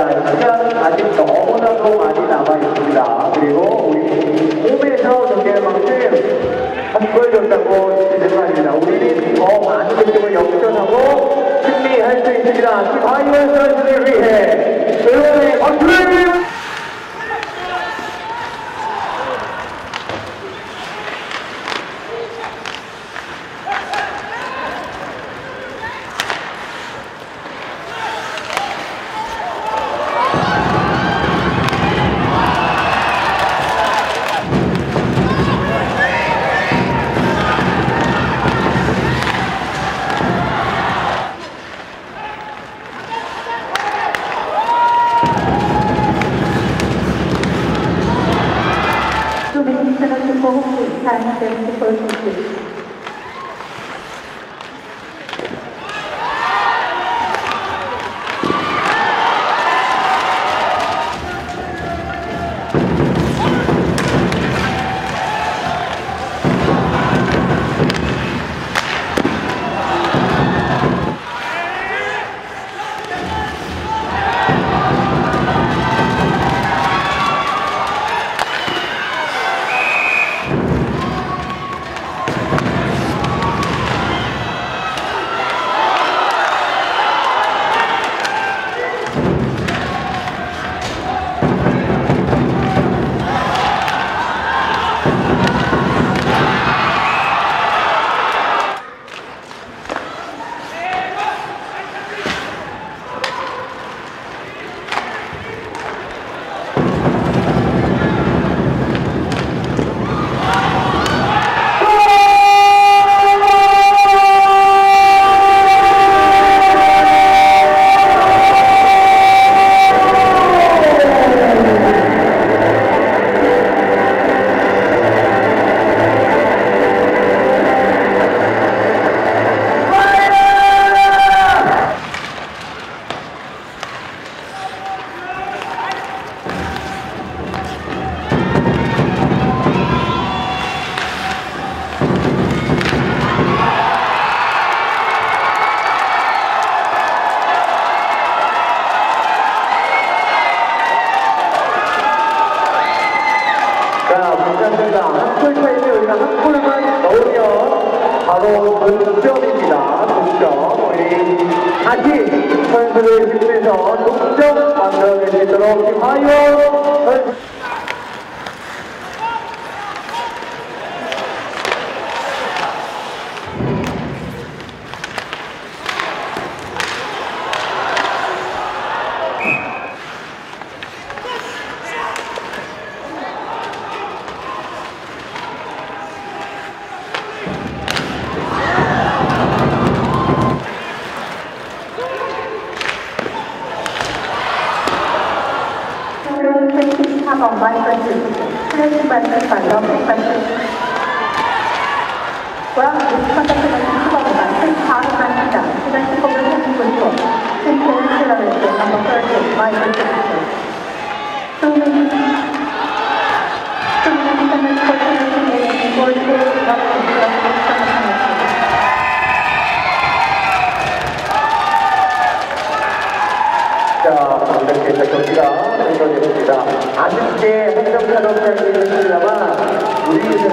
자, 일단 아직 너무나도 많이 남아있습니다. 그리고 우리 홈에서 경기할 만큼 한골 줬다고 생각합니다. 우리는 더 많은 경기를 역전하고 승리할 수 있습니다. 김하연 선수를 위해 응원의 박수를! 경기가 종료됩니다. 아쉽게 한 점차로 시작되었습니다만 우리